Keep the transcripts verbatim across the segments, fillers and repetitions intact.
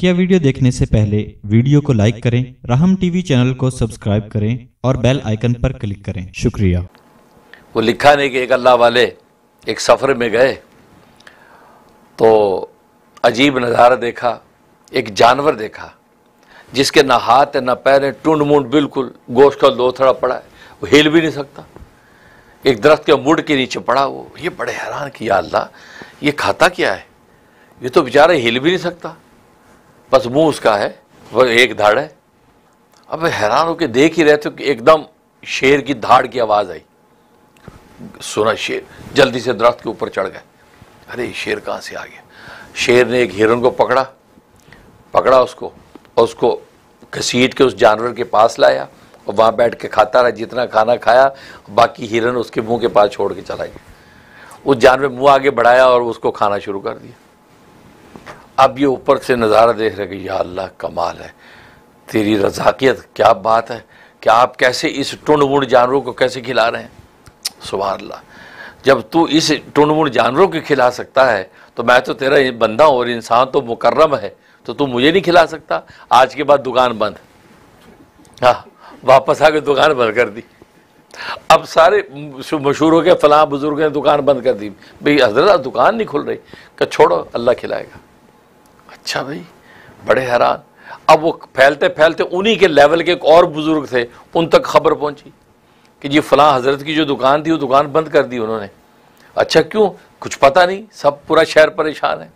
बकिया video देखने से पहले वीडियो को लाइक करें, राहम टीवी चैनल को सब्सक्राइब करें और बेल आइकन पर क्लिक करें। शुक्रिया। वो लिखा नहीं कि एक अल्लाह वाले एक सफ़र में गए तो अजीब नज़ारा देखा, एक जानवर देखा जिसके ना हाथ है ना पैर है, टुंड मुंड बिल्कुल गोश्त का लोथड़ा पड़ा है, वो हिल भी नहीं सकता। एक दरख्त के मुड़ के नीचे पड़ा वो, ये बड़े हैरान किया अल्लाह ये खाता क्या है, ये तो बेचारा हिल भी नहीं सकता, बस मुंह उसका है वो एक धाड़ है। अब हैरान होकर देख ही रहे थे कि एकदम शेर की धाड़ की आवाज़ आई, सुना शेर, जल्दी से दरख्त के ऊपर चढ़ गए। अरे शेर कहाँ से आ गया। शेर ने एक हिरन को पकड़ा पकड़ा उसको और उसको घसीट के उस जानवर के पास लाया और वहाँ बैठ के खाता रहा, जितना खाना खाया, बाकी हिरन उसके मुंह के पास छोड़ के चला गया। उस जानवर मुंह आगे बढ़ाया और उसको खाना शुरू कर दिया। अब ये ऊपर से नज़ारा देख रहे कि या अल्लाह कमाल है तेरी रज़ाकियत, क्या बात है कि आप कैसे इस टुंड मुंड जानवरों को कैसे खिला रहे हैं। सुभान अल्लाह, जब तू इस टुंड मुंड जानवरों को खिला सकता है तो मैं तो तेरा बंदा हूँ और इंसान तो मुकर्रम है, तो तू मुझे नहीं खिला सकता। आज के बाद दुकान बंद। हाँ, वापस आके दुकान बंद कर दी। अब सारे मशहूर हो गए फलां बुजुर्ग ने दुकान बंद कर दी, भाई हजरत दुकान नहीं खुल रही। क्या छोड़ो अल्लाह खिलाएगा। अच्छा भाई, बड़े हैरान। अब वो फैलते फैलते उन्हीं के लेवल के एक और बुजुर्ग थे, उन तक खबर पहुंची कि जी फलां हजरत की जो दुकान थी वो दुकान बंद कर दी उन्होंने। अच्छा क्यों, कुछ पता नहीं, सब पूरा शहर परेशान है।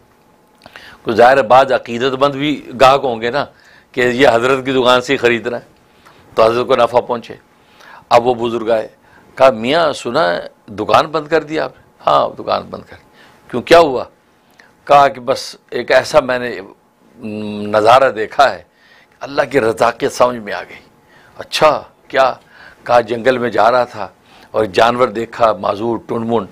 तो ज़ाहिर बाज अकीदतमंद भी गाहक होंगे ना कि ये हजरत की दुकान से ही ख़रीद रहे हैं, तो हजरत को नफ़ा पहुँचे। अब वो बुज़ुर्ग आए, कहा मियाँ सुना है दुकान बंद कर दी आपने। हाँ दुकान बंद कर दी, क्यों क्या हुआ। कहा कि बस एक ऐसा मैंने नज़ारा देखा है, अल्लाह की रज़ा के समझ में आ गई। अच्छा क्या। कहा जंगल में जा रहा था और जानवर देखा माजूर टुनमुन,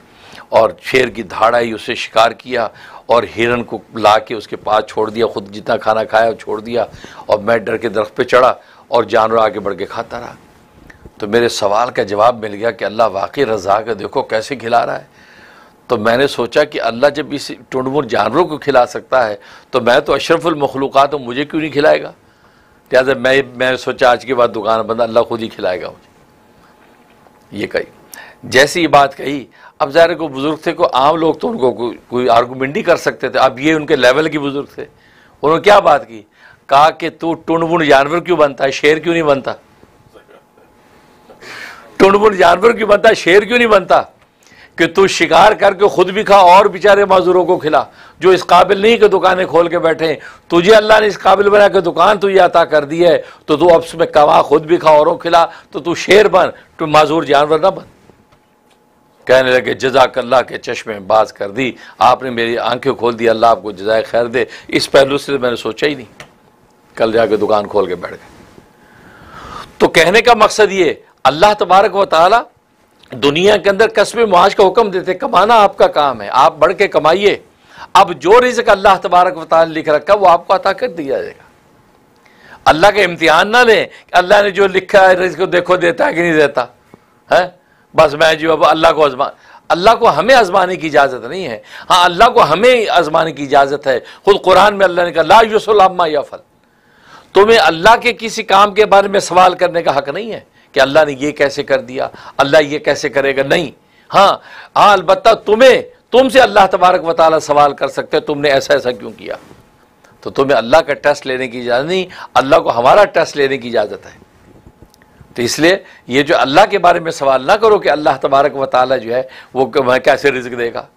और शेर की धाड़ आई, उसे शिकार किया और हिरन को ला के उसके पास छोड़ दिया, खुद जितना खाना खाया छोड़ दिया, और मैं डर के दरख्त पे चढ़ा और जानवर आगे बढ़ के खाता रहा। तो मेरे सवाल का जवाब मिल गया कि अल्लाह वाकई रज़ाक है, देखो कैसे खिला रहा है। तो मैंने सोचा कि अल्लाह जब इस टुंडमुन जानवरों को खिला सकता है तो मैं तो अशरफुल मखलूक़ात हूँ, मुझे क्यों नहीं खिलाएगा। लिहाजा मैं मैं सोचा आज के बाद दुकान बंद, अल्लाह खुद ही खिलाएगा मुझे। ये कही, जैसी ये बात कही, अब ज़ाहिर को बुज़ुर्ग थे को आम लोग तो उनको को, कोई आर्गूमेंट नहीं कर सकते थे। अब ये उनके लेवल के बुज़ुर्ग थे, उन्होंने क्या बात की। कहा कि तू टुंडमुंड जानवर क्यों बनता है, शेर क्यों नहीं बनता। टुंडमुंड जानवर क्यों बनता है, शेर क्यों नहीं बनता कि तू शिकार करके खुद भी खा और बेचारे माजूरों को खिला, जो इस काबिल नहीं कि दुकानें खोल के बैठे। तुझे अल्लाह ने इस काबिल बना के दुकान तुझे अता कर दी है, तो तू अब उसमें कमा, खुद भी खा और खिला, तो तू शेर बन, तू माजूर जानवर ना बन। कहने लगे जज़ाकल्लाह के चश्मे बाज कर दी, आपने मेरी आंखें खोल दी, अल्लाह आपको जज़ाए खैर दे। इस पहलू से मैंने सोचा ही नहीं, कल जाके दुकान खोल के बैठ गए। तो कहने का मकसद ये, अल्लाह तबारक व तआला दुनिया के अंदर कस्बे मुआश का हुक्म देते, कमाना आपका काम है, आप बढ़ के कमाइए। अब जो रिज़्क अल्लाह तबारक व तआला ने लिख रखा वो आपको अता कर दिया जाएगा। अल्लाह का इम्तिहान ना लें कि अल्लाह ने जो लिखा है रिज़्क देखो देता है कि नहीं देता है, बस मैं जी अब अल्लाह को आजमा। अल्लाह को हमें आजमाने की इजाज़त नहीं है। हाँ अल्लाह को हमें आजमाने की इजाज़त है। खुद कुरान में अल्लाह ने कहा ला युसअलु या फल, तुम्हें अल्लाह के किसी काम के बारे में सवाल करने का हक नहीं है कि अल्लाह ने ये कैसे कर दिया, अल्लाह ये कैसे करेगा, नहीं। हाँ हाँ अलबत्ता तुम्हें तुमसे अल्लाह तबारक व तआला सवाल कर सकते हैं, तुमने ऐसा ऐसा क्यों किया। तो तुम्हें अल्लाह का टेस्ट लेने की इजाज़त नहीं, अल्लाह को हमारा टेस्ट लेने की इजाज़त है। तो इसलिए ये जो अल्लाह के बारे में सवाल ना करो कि अल्लाह तबारक व तआला जो है वो कैसे रिज़्क देगा।